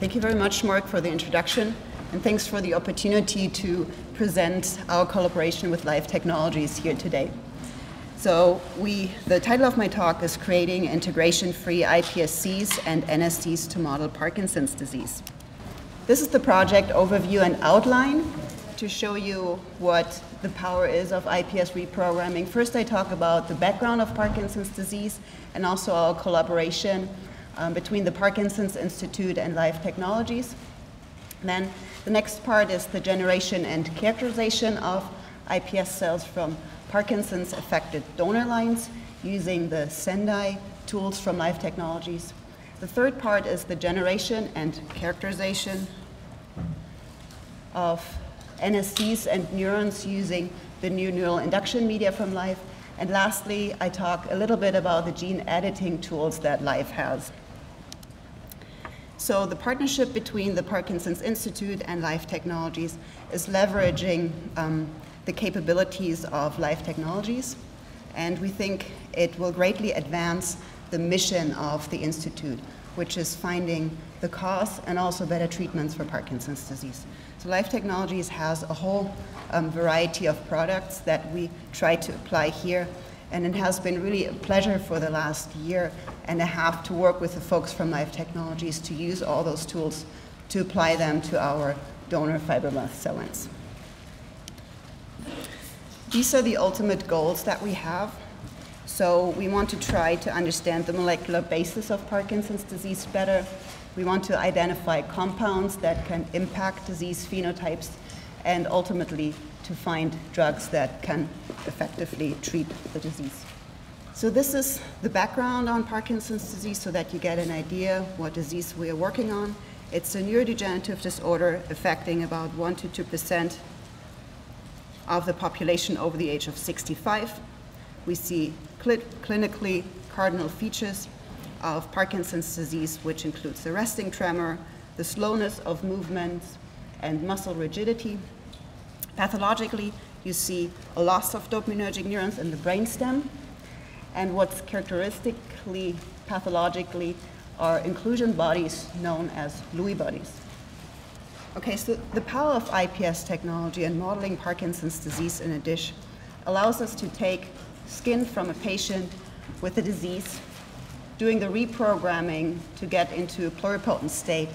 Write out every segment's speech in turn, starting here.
Thank you very much, Mark, for the introduction, and thanks for the opportunity to present our collaboration with Life Technologies here today. So the title of my talk is Creating Integration-Free iPSCs and NSCs to Model Parkinson's Disease. This is the project overview and outline to show you what the power is of iPS reprogramming. First, I talk about the background of Parkinson's disease and also our collaboration between the Parkinson's Institute and Life Technologies. Then the next part is the generation and characterization of iPS cells from Parkinson's affected donor lines using the Sendai tools from Life Technologies. The third part is the generation and characterization of NSCs and neurons using the new neural induction media from Life. And lastly, I talk a little bit about the gene editing tools that Life has. So the partnership between the Parkinson's Institute and Life Technologies is leveraging the capabilities of Life Technologies, and we think it will greatly advance the mission of the Institute, which is finding the cause and also better treatments for Parkinson's disease. So Life Technologies has a whole variety of products that we try to apply here, and it has been really a pleasure for the last year and a half to work with the folks from Life Technologies to use all those tools to apply them to our donor fibroblast cell lines. These are the ultimate goals that we have. So we want to try to understand the molecular basis of Parkinson's disease better. We want to identify compounds that can impact disease phenotypes and ultimately to find drugs that can effectively treat the disease. So this is the background on Parkinson's disease so that you get an idea what disease we are working on. It's a neurodegenerative disorder affecting about 1 to 2% of the population over the age of 65. We see clinically cardinal features of Parkinson's disease, which includes the resting tremor, the slowness of movements, and muscle rigidity. Pathologically, you see a loss of dopaminergic neurons in the brainstem. And what's characteristically pathologically are inclusion bodies known as Lewy bodies. Okay, so the power of iPS technology and modeling Parkinson's disease in a dish allows us to take skin from a patient with a disease, doing the reprogramming to get into a pluripotent state,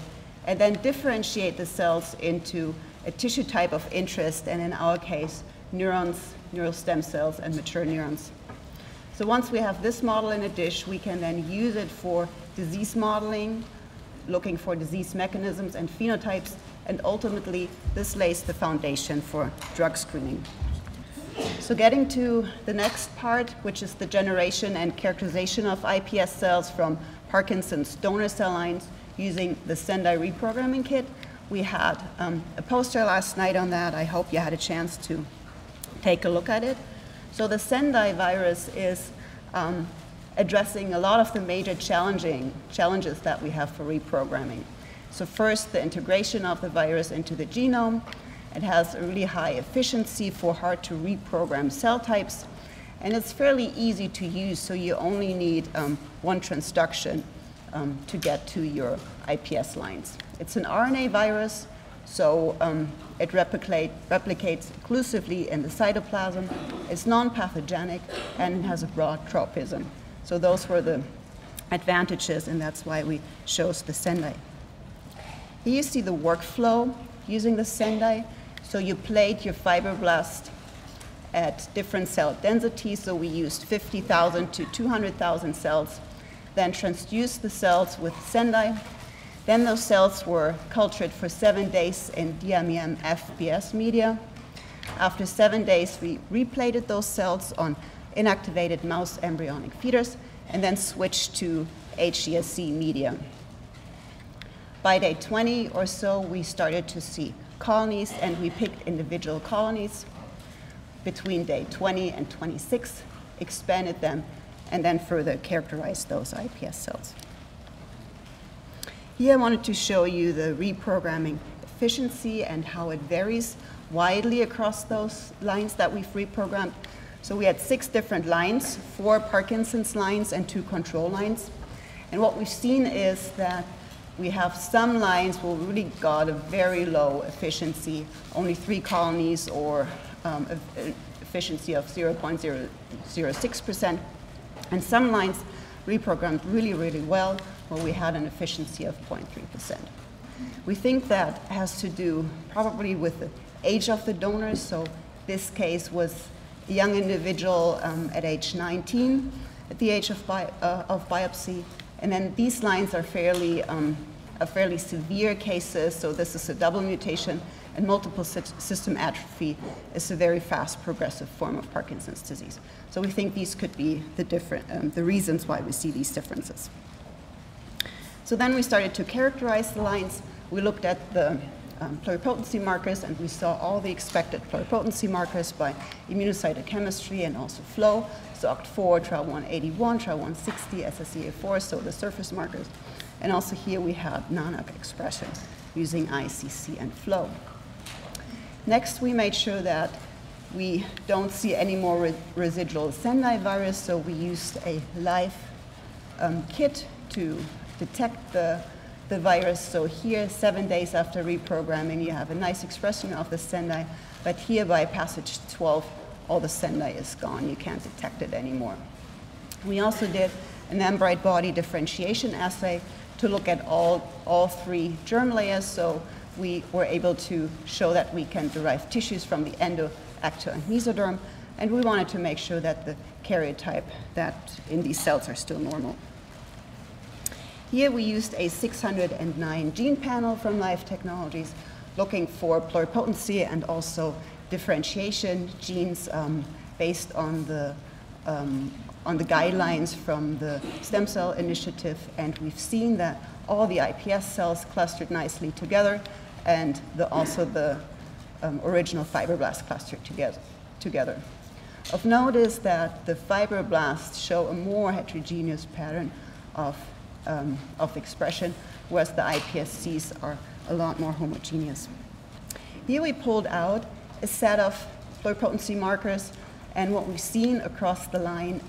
and then differentiate the cells into a tissue type of interest, and in our case, neurons, neural stem cells, and mature neurons. So once we have this model in a dish, we can then use it for disease modeling, looking for disease mechanisms and phenotypes, and ultimately, this lays the foundation for drug screening. So getting to the next part, which is the generation and characterization of iPS cells from Parkinson's donor cell lines using the Sendai reprogramming kit. We had a poster last night on that. I hope you had a chance to take a look at it. So the Sendai virus is addressing a lot of the major challenges that we have for reprogramming. So first, the integration of the virus into the genome. It has a really high efficiency for hard-to-reprogram cell types, and it's fairly easy to use, so you only need one transduction to get to your iPS lines. It's an RNA virus, so it replicates exclusively in the cytoplasm. It's non-pathogenic, and it has a broad tropism. So those were the advantages, and that's why we chose the Sendai. Here you see the workflow using the Sendai. So you plate your fibroblast at different cell densities. So we used 50,000 to 200,000 cells, then transduced the cells with Sendai. Then those cells were cultured for 7 days in DMEM-FBS media. After 7 days, we replated those cells on inactivated mouse embryonic feeders and then switched to hESC media. By day 20 or so, we started to see colonies, and we picked individual colonies. Between day 20 and 26, expanded them, and then further characterized those iPS cells. Here I wanted to show you the reprogramming efficiency and how it varies widely across those lines that we've reprogrammed. So we had 6 different lines, 4 Parkinson's lines and 2 control lines. And what we've seen is that we have some lines where we really got a very low efficiency, only 3 colonies or efficiency of 0.006%. And some lines reprogrammed really, really well, where we had an efficiency of 0.3%. We think that has to do probably with the age of the donors. So this case was a young individual at age 19, at the age of biopsy. And then these lines are fairly severe cases. So this is a double mutation, and multiple system atrophy is a very fast progressive form of Parkinson's disease. So we think these could be the reasons why we see these differences. So then we started to characterize the lines. We looked at the pluripotency markers, and we saw all the expected pluripotency markers by immunocytochemistry and also flow. So Oct4, Tra181, Tra160, SSEA4, so the surface markers. And also here we had NANOG expression using ICC and flow. Next, we made sure that we don't see any more residual Sendai virus, so we used a live kit to detect the virus. So here, 7 days after reprogramming, you have a nice expression of the Sendai, but here by passage 12, all the Sendai is gone. You can't detect it anymore. We also did an membrane body differentiation assay to look at all 3 germ layers, so we were able to show that we can derive tissues from the endo, ecto, and mesoderm, and we wanted to make sure that the karyotype that in these cells are still normal. Here we used a 609 gene panel from Life Technologies, looking for pluripotency and also differentiation genes based on the guidelines from the Stem Cell Initiative, and we've seen that all the iPS cells clustered nicely together, and also the original fibroblast clustered together. Of note is that the fibroblasts show a more heterogeneous pattern of expression, whereas the iPSCs are a lot more homogeneous. Here we pulled out a set of pluripotency markers, and what we've seen across the lines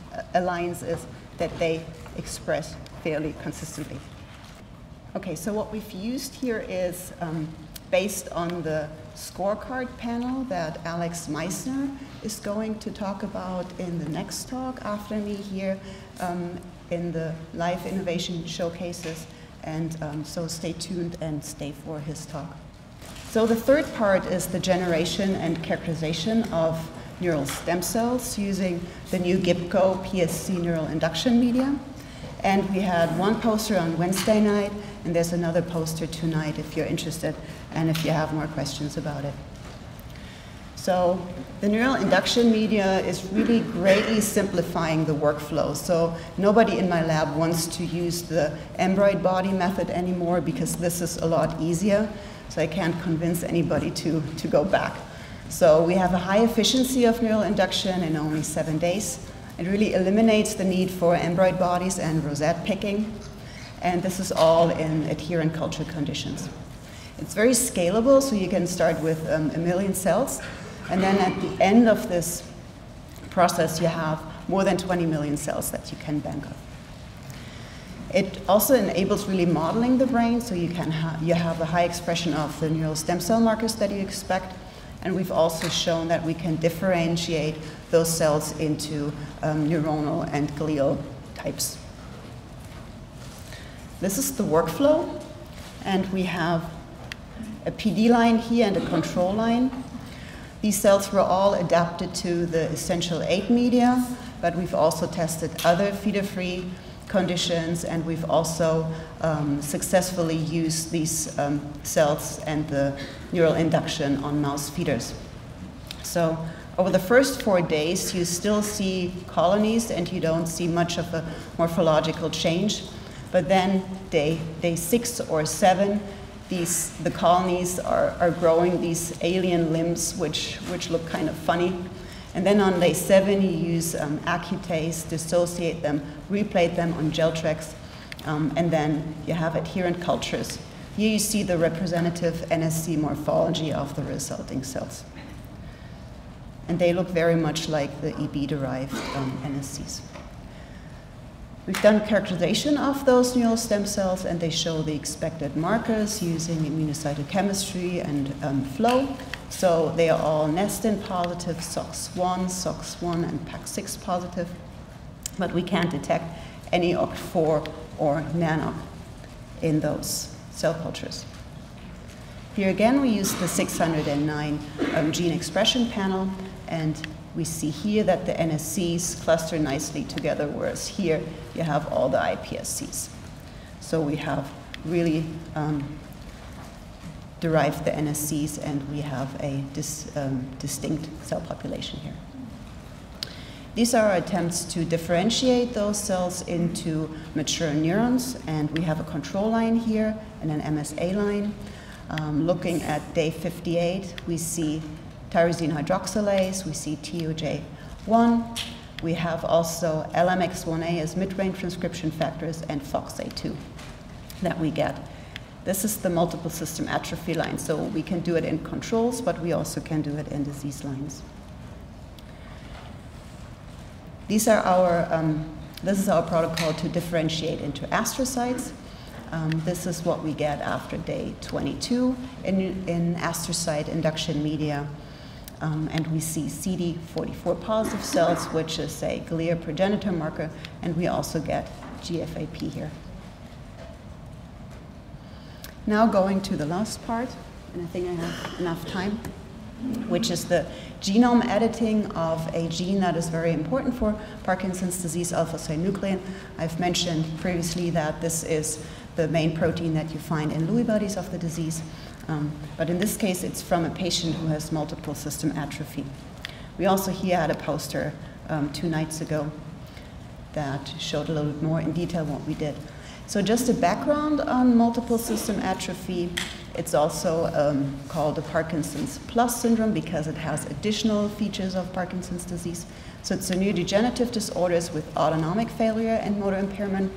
is that they express fairly consistently. Okay, so what we've used here is based on the scorecard panel that Alex Meissner is going to talk about in the next talk after me here in the Life Innovation Showcases. And so stay tuned and stay for his talk. So the third part is the generation and characterization of neural stem cells using the new Gibco PSC neural induction media. And we had one poster on Wednesday night, and there's another poster tonight if you're interested and if you have more questions about it. So the neural induction media is really greatly simplifying the workflow. So nobody in my lab wants to use the embroid body method anymore because this is a lot easier. So I can't convince anybody to go back. So we have a high efficiency of neural induction in only 7 days. It really eliminates the need for embroid bodies and rosette picking. And this is all in adherent culture conditions. It's very scalable, so you can start with a million cells. And then at the end of this process, you have more than 20 million cells that you can bank on. It also enables really modeling the brain, so you have a high expression of the neural stem cell markers that you expect. And we've also shown that we can differentiate those cells into neuronal and glial types. This is the workflow, and we have a PD line here and a control line. These cells were all adapted to the essential 8 media, but we've also tested other feeder-free conditions, and we've also successfully used these cells and the neural induction on mouse feeders. So over the first 4 days, you still see colonies, and you don't see much of a morphological change. But then day 6 or 7, the colonies are growing these alien limbs, which look kind of funny. And then on day 7, you use Accutase, dissociate them, replate them on Geltrex, and then you have adherent cultures. Here you see the representative NSC morphology of the resulting cells. And they look very much like the EB-derived NSCs. We've done characterization of those neural stem cells, and they show the expected markers using immunocytochemistry and flow. So they are all nestin positive, SOX1, SOX1, and PAX6 positive, but we can't detect any Oct4 or NANOG in those cell cultures. Here again, we use the 609 gene expression panel, and we see here that the NSCs cluster nicely together, whereas here you have all the iPSCs. So we have really derived the NSCs, and we have a distinct cell population here. These are our attempts to differentiate those cells into mature neurons, and we have a control line here and an MSA line. Looking at day 58, we see tyrosine hydroxylase, we see TUJ1, we have also LMX1A as mid-range transcription factors, and FOXA2 that we get. This is the multiple system atrophy line, so we can do it in controls, but we also can do it in disease lines. These are our, this is our protocol to differentiate into astrocytes. This is what we get after day 22 in astrocyte induction media. And we see CD44 positive cells, which is a glia progenitor marker, and we also get GFAP here. Now going to the last part, and I think I have enough time, which is the genome editing of a gene that is very important for Parkinson's disease, alpha-synuclein. I've mentioned previously that this is the main protein that you find in Lewy bodies of the disease. But in this case, it's from a patient who has multiple system atrophy. We also here had a poster 2 nights ago that showed a little bit more in detail what we did. So just a background on multiple system atrophy. It's also called the Parkinson's plus syndrome because it has additional features of Parkinson's disease. So it's a neurodegenerative disorders with autonomic failure and motor impairment.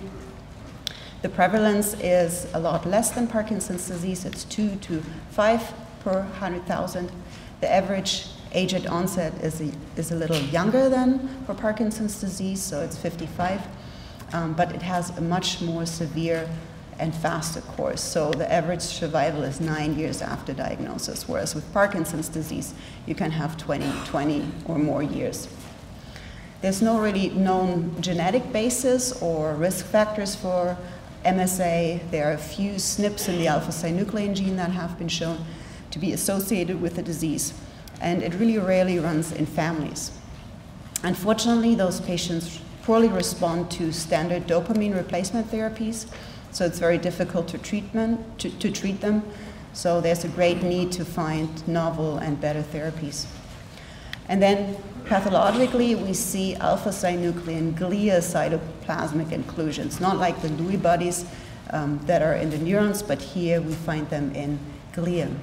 The prevalence is a lot less than Parkinson's disease. It's 2 to 5 per 100,000. The average age at onset is a little younger than for Parkinson's disease, so it's 55. But it has a much more severe and faster course. So the average survival is 9 years after diagnosis, whereas with Parkinson's disease, you can have 20 or more years. There's no really known genetic basis or risk factors for MSA. There are a few SNPs in the alpha-synuclein gene that have been shown to be associated with the disease, and it really rarely runs in families. Unfortunately, those patients poorly respond to standard dopamine replacement therapies, so it's very difficult to treat them. So there's a great need to find novel and better therapies. And then pathologically, we see alpha-synuclein glia cytoplasmic inclusions, not like the Lewy bodies that are in the neurons, but here we find them in glia.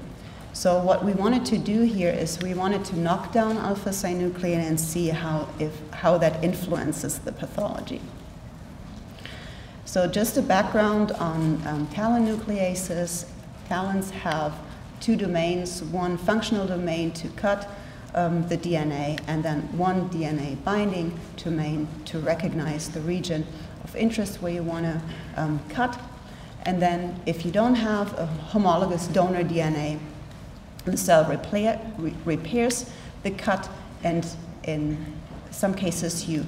So what we wanted to do here is we wanted to knock down alpha-synuclein and see how that influences the pathology. So just a background on TALEN nucleases. TALENs have 2 domains, one functional domain to cut the DNA, and then one DNA binding domain to recognize the region of interest where you want to cut. And then if you don't have a homologous donor DNA, the cell repairs the cut, and in some cases you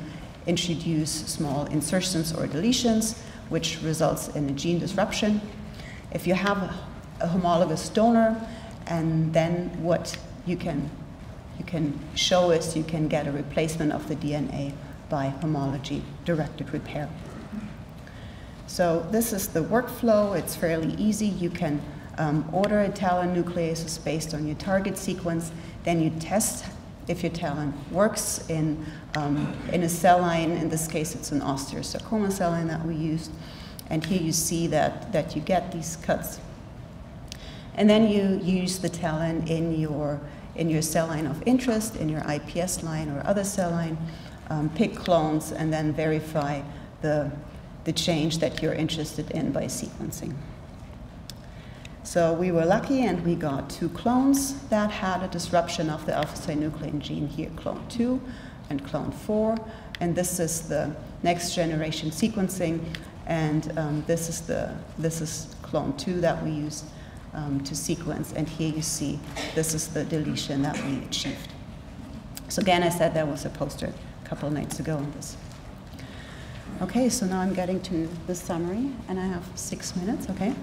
introduce small insertions or deletions, which results in a gene disruption. If you have a homologous donor, and then what you can show is you can get a replacement of the DNA by homology-directed repair. So this is the workflow. It's fairly easy. You can order a TALEN nucleases based on your target sequence. Then you test if your TALEN works in a cell line. In this case, it's an osteosarcoma cell line that we used. And here you see that you get these cuts. And then you use the TALEN in your cell line of interest, in your iPS line or other cell line, pick clones, and then verify the change that you're interested in by sequencing. So we were lucky, and we got 2 clones that had a disruption of the alpha-synuclein gene here, clone 2 and clone 4. And this is the next generation sequencing, and this is clone 2 that we use to sequence. And here you see this is the deletion that we achieved. So again, I said there was a poster a couple of nights ago on this. Okay, so now I'm getting to the summary, and I have 6 minutes, okay?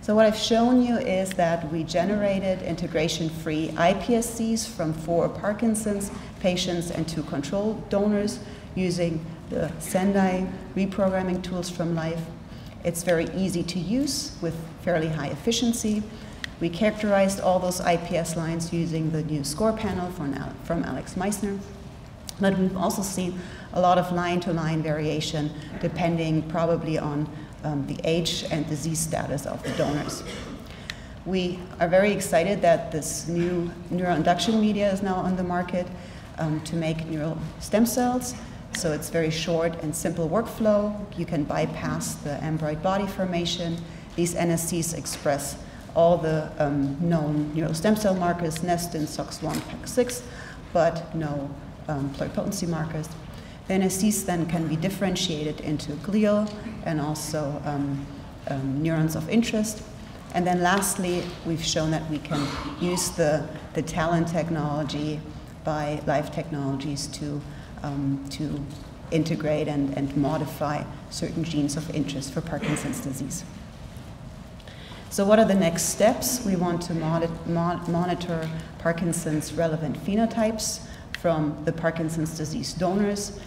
So what I've shown you is that we generated integration-free iPSCs from 4 Parkinson's patients and 2 control donors using the Sendai reprogramming tools from Life. It's very easy to use with fairly high efficiency. We characterized all those iPS lines using the new score panel from Alex Meissner. But we've also seen a lot of line-to-line variation depending probably on the age and disease status of the donors. We are very excited that this new neuroinduction media is now on the market to make neural stem cells. So it's very short and simple workflow. You can bypass the ambroid body formation. These NSCs express all the known neural stem cell markers, nestin, SOX1, PAX6, but no pluripotency markers. The NSCs then can be differentiated into glial and also neurons of interest. And then lastly, we've shown that we can use the TALEN technology by Life Technologies to integrate and modify certain genes of interest for Parkinson's disease. So what are the next steps? We want to monitor Parkinson's relevant phenotypes from the Parkinson's disease donors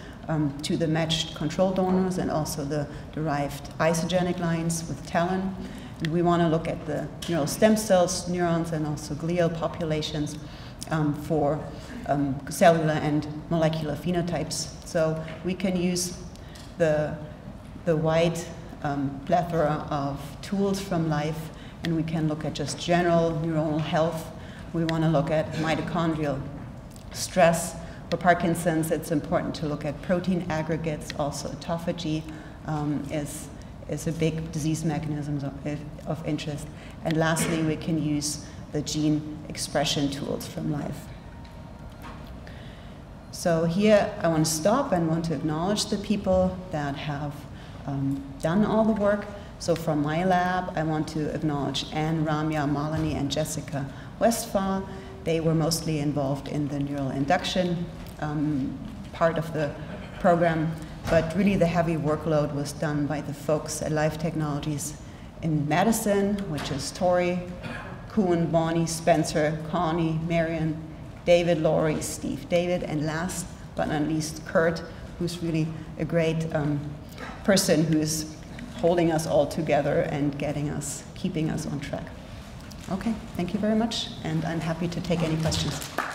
to the matched control donors and also the derived isogenic lines with TALEN. And we want to look at the neural stem cells, neurons, and also glial populations for cellular and molecular phenotypes. So we can use the wide plethora of tools from Life, and we can look at just general neuronal health. We want to look at mitochondrial stress. For Parkinson's, it's important to look at protein aggregates. Also, autophagy is a big disease mechanism of interest. And lastly, we can use the gene expression tools from Life. So here, I want to stop and want to acknowledge the people that have done all the work. So from my lab, I want to acknowledge Anne, Ramya, Malini, and Jessica Westphal. They were mostly involved in the neural induction part of the program, but really the heavy workload was done by the folks at Life Technologies in Madison, which is Tori, Kuhn, Bonnie, Spencer, Connie, Marion, David, Laurie, Steve, David, and last but not least, Kurt, who's really a great person who's holding us all together and keeping us on track. Okay, thank you very much, and I'm happy to take any questions.